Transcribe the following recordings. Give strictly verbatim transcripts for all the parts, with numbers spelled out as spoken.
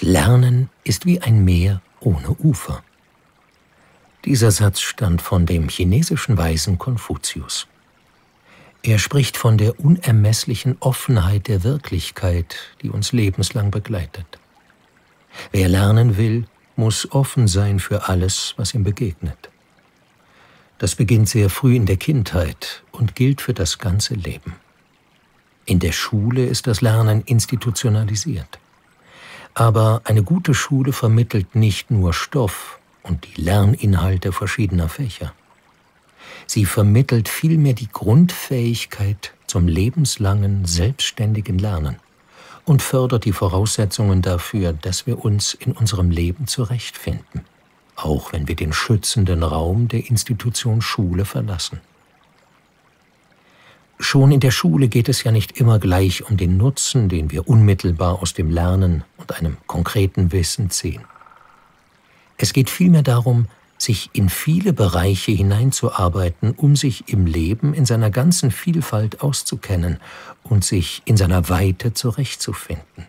Lernen ist wie ein Meer ohne Ufer. Dieser Satz stammt von dem chinesischen Weisen Konfuzius. Er spricht von der unermesslichen Offenheit der Wirklichkeit, die uns lebenslang begleitet. Wer lernen will, muss offen sein für alles, was ihm begegnet. Das beginnt sehr früh in der Kindheit und gilt für das ganze Leben. In der Schule ist das Lernen institutionalisiert. Aber eine gute Schule vermittelt nicht nur Stoff und die Lerninhalte verschiedener Fächer. Sie vermittelt vielmehr die Grundfähigkeit zum lebenslangen, selbstständigen Lernen und fördert die Voraussetzungen dafür, dass wir uns in unserem Leben zurechtfinden, auch wenn wir den schützenden Raum der Institution Schule verlassen. Schon in der Schule geht es ja nicht immer gleich um den Nutzen, den wir unmittelbar aus dem Lernen und einem konkreten Wissen ziehen. Es geht vielmehr darum, sich in viele Bereiche hineinzuarbeiten, um sich im Leben in seiner ganzen Vielfalt auszukennen und sich in seiner Weite zurechtzufinden.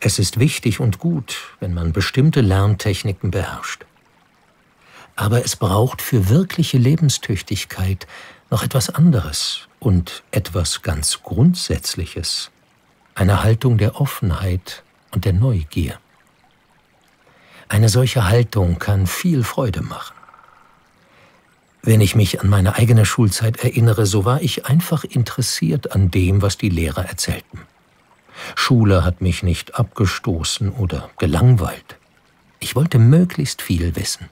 Es ist wichtig und gut, wenn man bestimmte Lerntechniken beherrscht. Aber es braucht für wirkliche Lebenstüchtigkeit noch etwas anderes und etwas ganz Grundsätzliches, eine Haltung der Offenheit und der Neugier. Eine solche Haltung kann viel Freude machen. Wenn ich mich an meine eigene Schulzeit erinnere, so war ich einfach interessiert an dem, was die Lehrer erzählten. Schule hat mich nicht abgestoßen oder gelangweilt. Ich wollte möglichst viel wissen.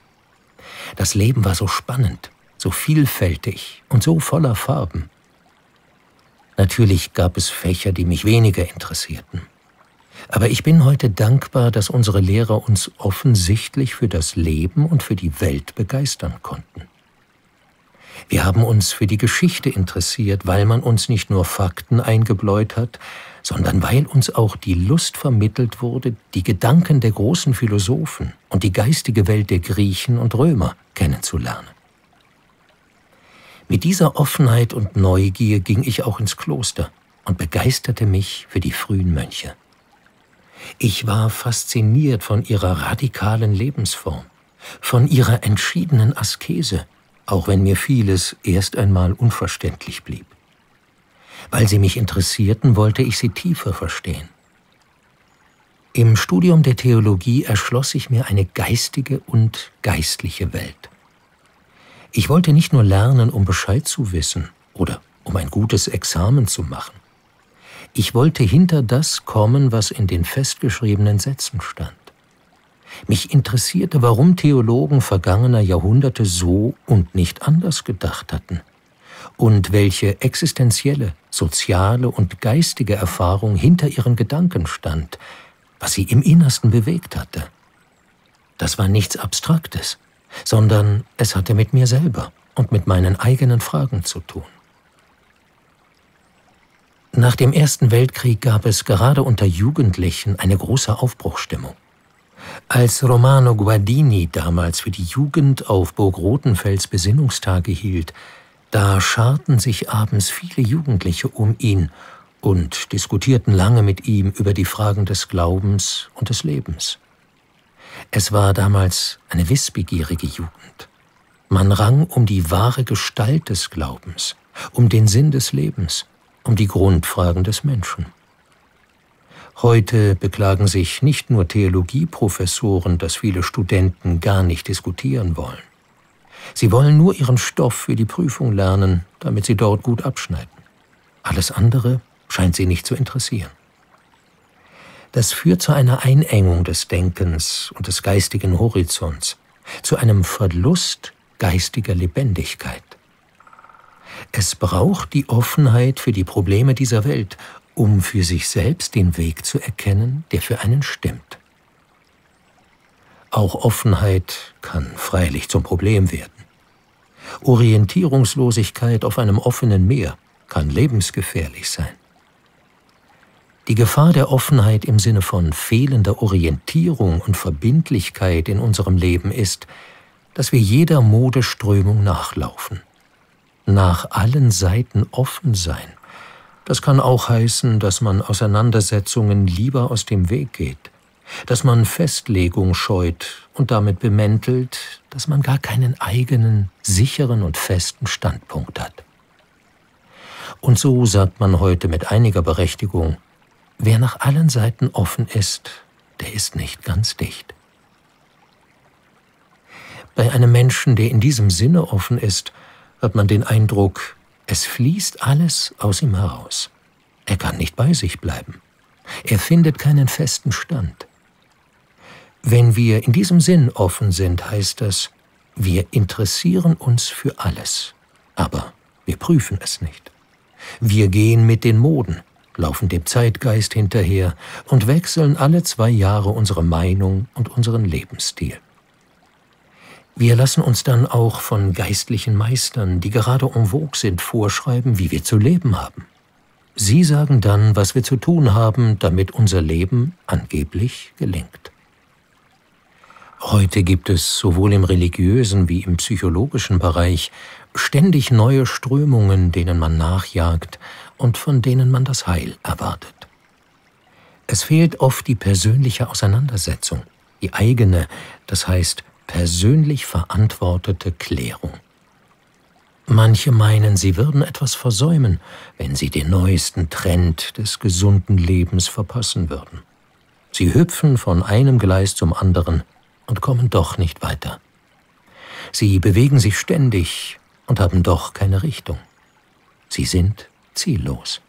Das Leben war so spannend, so vielfältig und so voller Farben. Natürlich gab es Fächer, die mich weniger interessierten. Aber ich bin heute dankbar, dass unsere Lehrer uns offensichtlich für das Leben und für die Welt begeistern konnten. Wir haben uns für die Geschichte interessiert, weil man uns nicht nur Fakten eingebläut hat, sondern weil uns auch die Lust vermittelt wurde, die Gedanken der großen Philosophen und die geistige Welt der Griechen und Römer kennenzulernen. Mit dieser Offenheit und Neugier ging ich auch ins Kloster und begeisterte mich für die frühen Mönche. Ich war fasziniert von ihrer radikalen Lebensform, von ihrer entschiedenen Askese, auch wenn mir vieles erst einmal unverständlich blieb. Weil sie mich interessierten, wollte ich sie tiefer verstehen. Im Studium der Theologie erschloss ich mir eine geistige und geistliche Welt. Ich wollte nicht nur lernen, um Bescheid zu wissen oder um ein gutes Examen zu machen. Ich wollte hinter das kommen, was in den festgeschriebenen Sätzen stand. Mich interessierte, warum Theologen vergangener Jahrhunderte so und nicht anders gedacht hatten und welche existenzielle, soziale und geistige Erfahrung hinter ihren Gedanken stand, was sie im Innersten bewegt hatte. Das war nichts Abstraktes, sondern es hatte mit mir selber und mit meinen eigenen Fragen zu tun. Nach dem Ersten Weltkrieg gab es gerade unter Jugendlichen eine große Aufbruchsstimmung. Als Romano Guardini damals für die Jugend auf Burg Rothenfels Besinnungstage hielt, da scharten sich abends viele Jugendliche um ihn und diskutierten lange mit ihm über die Fragen des Glaubens und des Lebens. Es war damals eine wissbegierige Jugend. Man rang um die wahre Gestalt des Glaubens, um den Sinn des Lebens, um die Grundfragen des Menschen. Heute beklagen sich nicht nur Theologieprofessoren, dass viele Studenten gar nicht diskutieren wollen. Sie wollen nur ihren Stoff für die Prüfung lernen, damit sie dort gut abschneiden. Alles andere scheint sie nicht zu interessieren. Das führt zu einer Einengung des Denkens und des geistigen Horizonts, zu einem Verlust geistiger Lebendigkeit. Es braucht die Offenheit für die Probleme dieser Welt, um für sich selbst den Weg zu erkennen, der für einen stimmt. Auch Offenheit kann freilich zum Problem werden. Orientierungslosigkeit auf einem offenen Meer kann lebensgefährlich sein. Die Gefahr der Offenheit im Sinne von fehlender Orientierung und Verbindlichkeit in unserem Leben ist, dass wir jeder Modeströmung nachlaufen. Nach allen Seiten offen sein. Das kann auch heißen, dass man Auseinandersetzungen lieber aus dem Weg geht, dass man Festlegung scheut und damit bemäntelt, dass man gar keinen eigenen, sicheren und festen Standpunkt hat. Und so sagt man heute mit einiger Berechtigung, wer nach allen Seiten offen ist, der ist nicht ganz dicht. Bei einem Menschen, der in diesem Sinne offen ist, hat man den Eindruck, es fließt alles aus ihm heraus. Er kann nicht bei sich bleiben. Er findet keinen festen Stand. Wenn wir in diesem Sinn offen sind, heißt das, wir interessieren uns für alles, aber wir prüfen es nicht. Wir gehen mit den Moden, laufen dem Zeitgeist hinterher und wechseln alle zwei Jahre unsere Meinung und unseren Lebensstil. Wir lassen uns dann auch von geistlichen Meistern, die gerade en vogue sind, vorschreiben, wie wir zu leben haben. Sie sagen dann, was wir zu tun haben, damit unser Leben angeblich gelingt. Heute gibt es sowohl im religiösen wie im psychologischen Bereich ständig neue Strömungen, denen man nachjagt und von denen man das Heil erwartet. Es fehlt oft die persönliche Auseinandersetzung, die eigene, das heißt persönlich verantwortete Klärung. Manche meinen, sie würden etwas versäumen, wenn sie den neuesten Trend des gesunden Lebens verpassen würden. Sie hüpfen von einem Gleis zum anderen und kommen doch nicht weiter. Sie bewegen sich ständig und haben doch keine Richtung. Sie sind ziellos.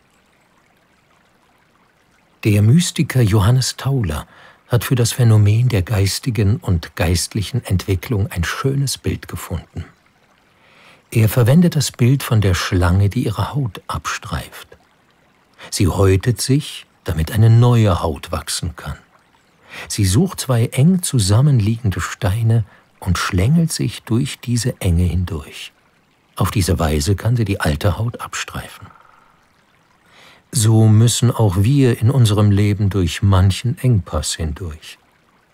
Der Mystiker Johannes Tauler hat für das Phänomen der geistigen und geistlichen Entwicklung ein schönes Bild gefunden. Er verwendet das Bild von der Schlange, die ihre Haut abstreift. Sie häutet sich, damit eine neue Haut wachsen kann. Sie sucht zwei eng zusammenliegende Steine und schlängelt sich durch diese Enge hindurch. Auf diese Weise kann sie die alte Haut abstreifen. So müssen auch wir in unserem Leben durch manchen Engpass hindurch.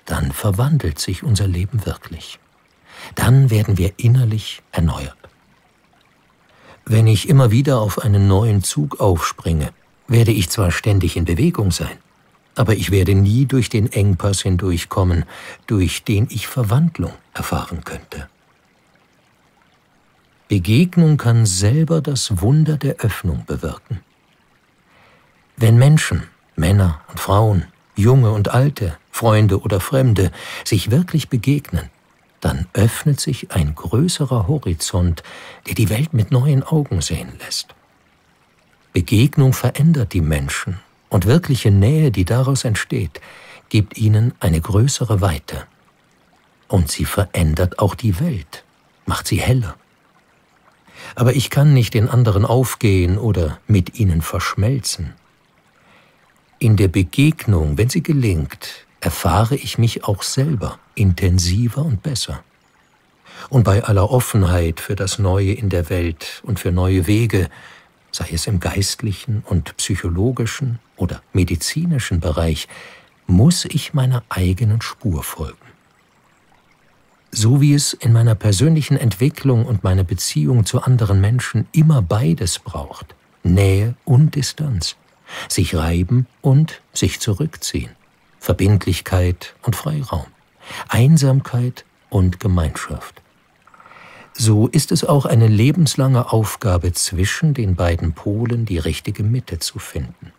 Dann verwandelt sich unser Leben wirklich. Dann werden wir innerlich erneuert. Wenn ich immer wieder auf einen neuen Zug aufspringe, werde ich zwar ständig in Bewegung sein, aber ich werde nie durch den Engpass hindurchkommen, durch den ich Verwandlung erfahren könnte. Begegnung kann selber das Wunder der Öffnung bewirken. Wenn Menschen, Männer und Frauen, Junge und Alte, Freunde oder Fremde, sich wirklich begegnen, dann öffnet sich ein größerer Horizont, der die Welt mit neuen Augen sehen lässt. Begegnung verändert die Menschen und wirkliche Nähe, die daraus entsteht, gibt ihnen eine größere Weite. Und sie verändert auch die Welt, macht sie heller. Aber ich kann nicht in anderen aufgehen oder mit ihnen verschmelzen. In der Begegnung, wenn sie gelingt, erfahre ich mich auch selber intensiver und besser. Und bei aller Offenheit für das Neue in der Welt und für neue Wege, sei es im geistlichen und psychologischen oder medizinischen Bereich, muss ich meiner eigenen Spur folgen. So wie es in meiner persönlichen Entwicklung und meiner Beziehung zu anderen Menschen immer beides braucht, Nähe und Distanz, sich reiben und sich zurückziehen, Verbindlichkeit und Freiraum, Einsamkeit und Gemeinschaft. So ist es auch eine lebenslange Aufgabe, zwischen den beiden Polen die richtige Mitte zu finden.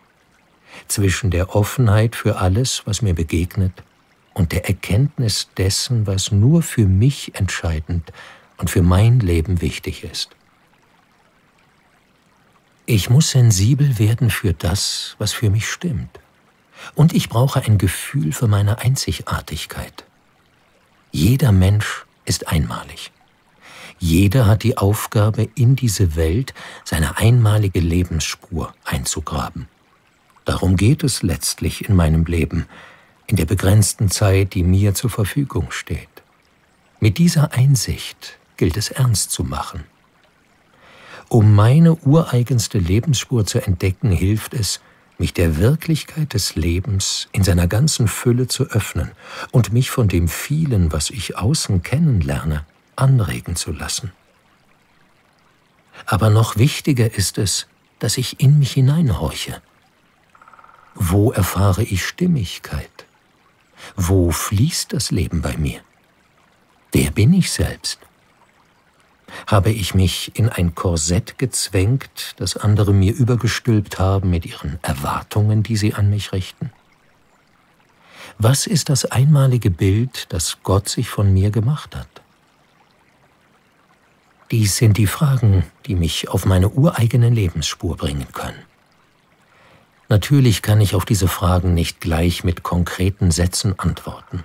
Zwischen der Offenheit für alles, was mir begegnet, und der Erkenntnis dessen, was nur für mich entscheidend und für mein Leben wichtig ist. Ich muss sensibel werden für das, was für mich stimmt. Und ich brauche ein Gefühl für meine Einzigartigkeit. Jeder Mensch ist einmalig. Jeder hat die Aufgabe, in diese Welt seine einmalige Lebensspur einzugraben. Darum geht es letztlich in meinem Leben, in der begrenzten Zeit, die mir zur Verfügung steht. Mit dieser Einsicht gilt es ernst zu machen. Um meine ureigenste Lebensspur zu entdecken, hilft es, mich der Wirklichkeit des Lebens in seiner ganzen Fülle zu öffnen und mich von dem Vielen, was ich außen kennenlerne, anregen zu lassen. Aber noch wichtiger ist es, dass ich in mich hineinhorche. Wo erfahre ich Stimmigkeit? Wo fließt das Leben bei mir? Wer bin ich selbst? Habe ich mich in ein Korsett gezwängt, das andere mir übergestülpt haben mit ihren Erwartungen, die sie an mich richten? Was ist das einmalige Bild, das Gott sich von mir gemacht hat? Dies sind die Fragen, die mich auf meine ureigene Lebensspur bringen können. Natürlich kann ich auf diese Fragen nicht gleich mit konkreten Sätzen antworten.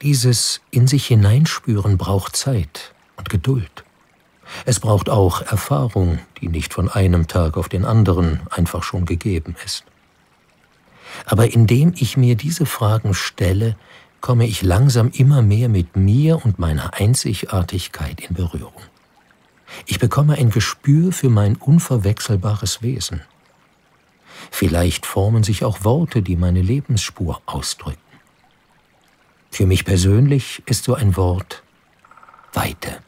Dieses in sich hineinspüren braucht Zeit und Geduld. Es braucht auch Erfahrung, die nicht von einem Tag auf den anderen einfach schon gegeben ist. Aber indem ich mir diese Fragen stelle, komme ich langsam immer mehr mit mir und meiner Einzigartigkeit in Berührung. Ich bekomme ein Gespür für mein unverwechselbares Wesen. Vielleicht formen sich auch Worte, die meine Lebensspur ausdrücken. Für mich persönlich ist so ein Wort Weite.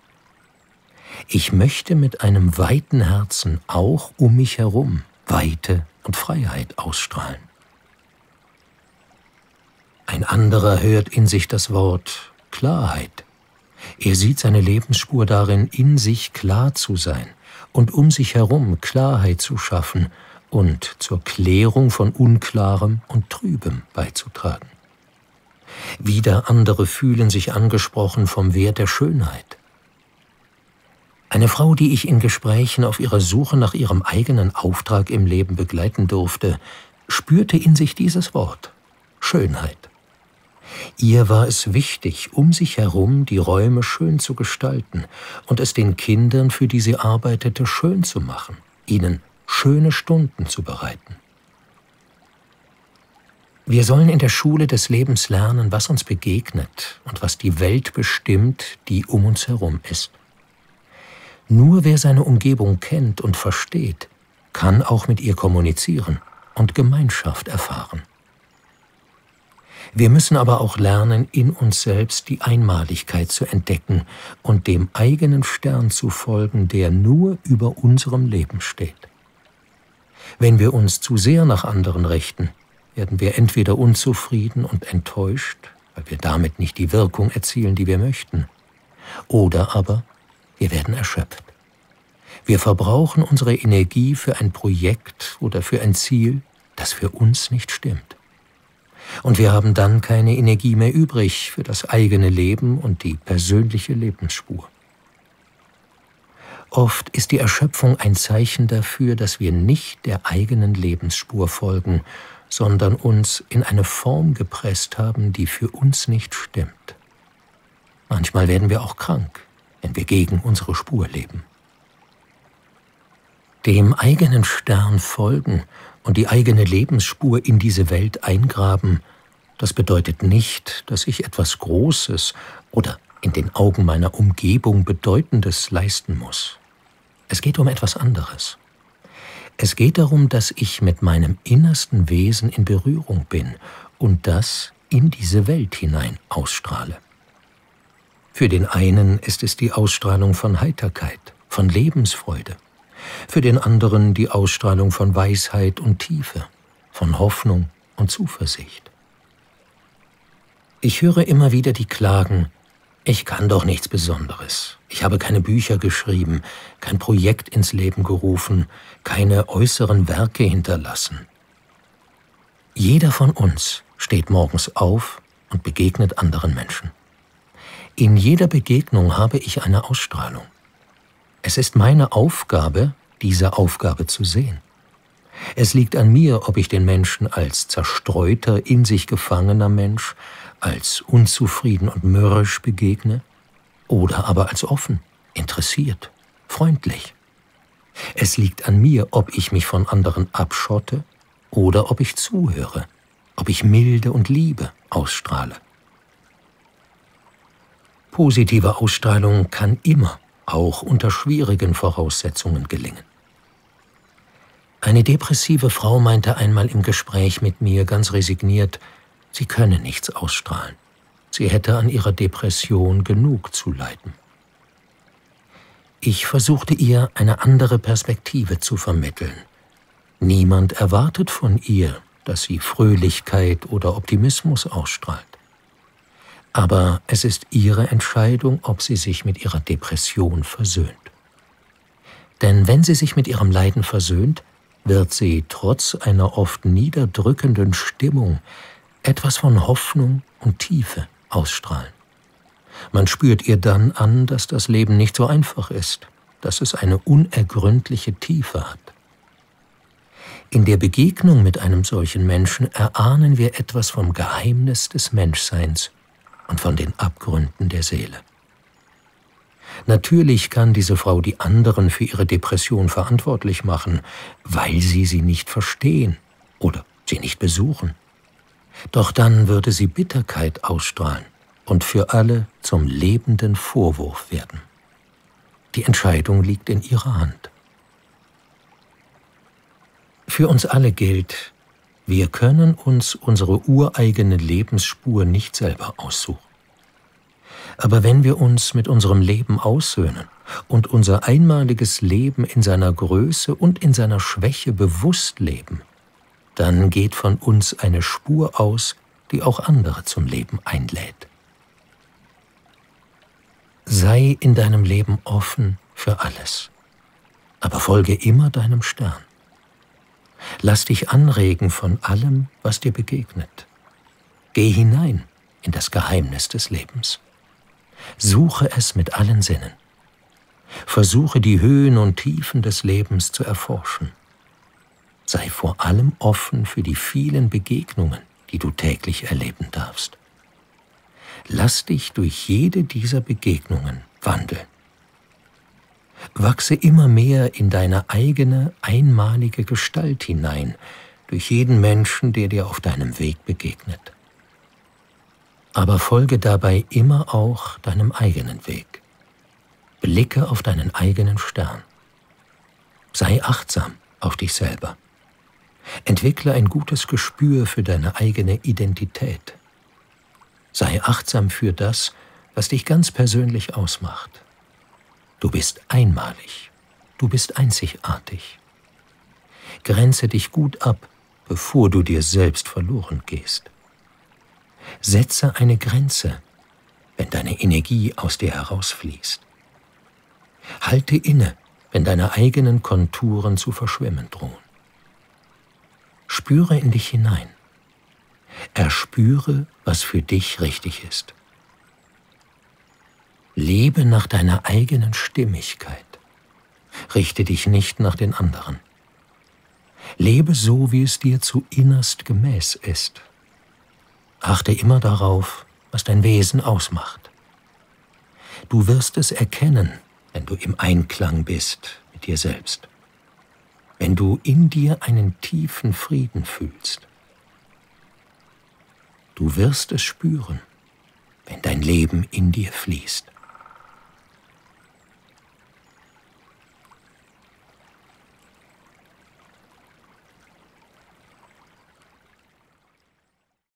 Ich möchte mit einem weiten Herzen auch um mich herum Weite und Freiheit ausstrahlen. Ein anderer hört in sich das Wort Klarheit. Er sieht seine Lebensspur darin, in sich klar zu sein und um sich herum Klarheit zu schaffen und zur Klärung von Unklarem und Trübem beizutragen. Wieder andere fühlen sich angesprochen vom Wert der Schönheit. Eine Frau, die ich in Gesprächen auf ihrer Suche nach ihrem eigenen Auftrag im Leben begleiten durfte, spürte in sich dieses Wort Schönheit. Ihr war es wichtig, um sich herum die Räume schön zu gestalten und es den Kindern, für die sie arbeitete, schön zu machen, ihnen schöne Stunden zu bereiten. Wir sollen in der Schule des Lebens lernen, was uns begegnet und was die Welt bestimmt, die um uns herum ist. Nur wer seine Umgebung kennt und versteht, kann auch mit ihr kommunizieren und Gemeinschaft erfahren. Wir müssen aber auch lernen, in uns selbst die Einmaligkeit zu entdecken und dem eigenen Stern zu folgen, der nur über unserem Leben steht. Wenn wir uns zu sehr nach anderen richten, werden wir entweder unzufrieden und enttäuscht, weil wir damit nicht die Wirkung erzielen, die wir möchten, oder aber wir werden erschöpft. Wir verbrauchen unsere Energie für ein Projekt oder für ein Ziel, das für uns nicht stimmt. Und wir haben dann keine Energie mehr übrig für das eigene Leben und die persönliche Lebensspur. Oft ist die Erschöpfung ein Zeichen dafür, dass wir nicht der eigenen Lebensspur folgen, sondern uns in eine Form gepresst haben, die für uns nicht stimmt. Manchmal werden wir auch krank, wenn wir gegen unsere Spur leben. Dem eigenen Stern folgen und die eigene Lebensspur in diese Welt eingraben, das bedeutet nicht, dass ich etwas Großes oder in den Augen meiner Umgebung Bedeutendes leisten muss. Es geht um etwas anderes. Es geht darum, dass ich mit meinem innersten Wesen in Berührung bin und das in diese Welt hinein ausstrahle. Für den einen ist es die Ausstrahlung von Heiterkeit, von Lebensfreude. Für den anderen die Ausstrahlung von Weisheit und Tiefe, von Hoffnung und Zuversicht. Ich höre immer wieder die Klagen, ich kann doch nichts Besonderes, ich habe keine Bücher geschrieben, kein Projekt ins Leben gerufen, keine äußeren Werke hinterlassen. Jeder von uns steht morgens auf und begegnet anderen Menschen. In jeder Begegnung habe ich eine Ausstrahlung. Es ist meine Aufgabe, diese Aufgabe zu sehen. Es liegt an mir, ob ich den Menschen als zerstreuter, in sich gefangener Mensch, als unzufrieden und mürrisch begegne oder aber als offen, interessiert, freundlich. Es liegt an mir, ob ich mich von anderen abschotte oder ob ich zuhöre, ob ich Milde und Liebe ausstrahle. Positive Ausstrahlung kann immer auch unter schwierigen Voraussetzungen gelingen. Eine depressive Frau meinte einmal im Gespräch mit mir ganz resigniert, sie könne nichts ausstrahlen. Sie hätte an ihrer Depression genug zu leiden. Ich versuchte ihr, eine andere Perspektive zu vermitteln. Niemand erwartet von ihr, dass sie Fröhlichkeit oder Optimismus ausstrahlt. Aber es ist ihre Entscheidung, ob sie sich mit ihrer Depression versöhnt. Denn wenn sie sich mit ihrem Leiden versöhnt, wird sie trotz einer oft niederdrückenden Stimmung etwas von Hoffnung und Tiefe ausstrahlen. Man spürt ihr dann an, dass das Leben nicht so einfach ist, dass es eine unergründliche Tiefe hat. In der Begegnung mit einem solchen Menschen erahnen wir etwas vom Geheimnis des Menschseins und von den Abgründen der Seele. Natürlich kann diese Frau die anderen für ihre Depression verantwortlich machen, weil sie sie nicht verstehen oder sie nicht besuchen. Doch dann würde sie Bitterkeit ausstrahlen und für alle zum lebenden Vorwurf werden. Die Entscheidung liegt in ihrer Hand. Für uns alle gilt, wir können uns unsere ureigene Lebensspur nicht selber aussuchen. Aber wenn wir uns mit unserem Leben aussöhnen und unser einmaliges Leben in seiner Größe und in seiner Schwäche bewusst leben, dann geht von uns eine Spur aus, die auch andere zum Leben einlädt. Sei in deinem Leben offen für alles, aber folge immer deinem Stern. Lass dich anregen von allem, was dir begegnet. Geh hinein in das Geheimnis des Lebens. Suche es mit allen Sinnen. Versuche, die Höhen und Tiefen des Lebens zu erforschen. Sei vor allem offen für die vielen Begegnungen, die du täglich erleben darfst. Lass dich durch jede dieser Begegnungen wandeln. Wachse immer mehr in deine eigene, einmalige Gestalt hinein, durch jeden Menschen, der dir auf deinem Weg begegnet. Aber folge dabei immer auch deinem eigenen Weg. Blicke auf deinen eigenen Stern. Sei achtsam auf dich selber. Entwickle ein gutes Gespür für deine eigene Identität. Sei achtsam für das, was dich ganz persönlich ausmacht. Du bist einmalig. Du bist einzigartig. Grenze dich gut ab, bevor du dir selbst verloren gehst. Setze eine Grenze, wenn deine Energie aus dir herausfließt. Halte inne, wenn deine eigenen Konturen zu verschwimmen drohen. Spüre in dich hinein. Erspüre, was für dich richtig ist. Lebe nach deiner eigenen Stimmigkeit. Richte dich nicht nach den anderen. Lebe so, wie es dir zu innerst gemäß ist. Achte immer darauf, was dein Wesen ausmacht. Du wirst es erkennen, wenn du im Einklang bist mit dir selbst. Wenn du in dir einen tiefen Frieden fühlst. Du wirst es spüren, wenn dein Leben in dir fließt.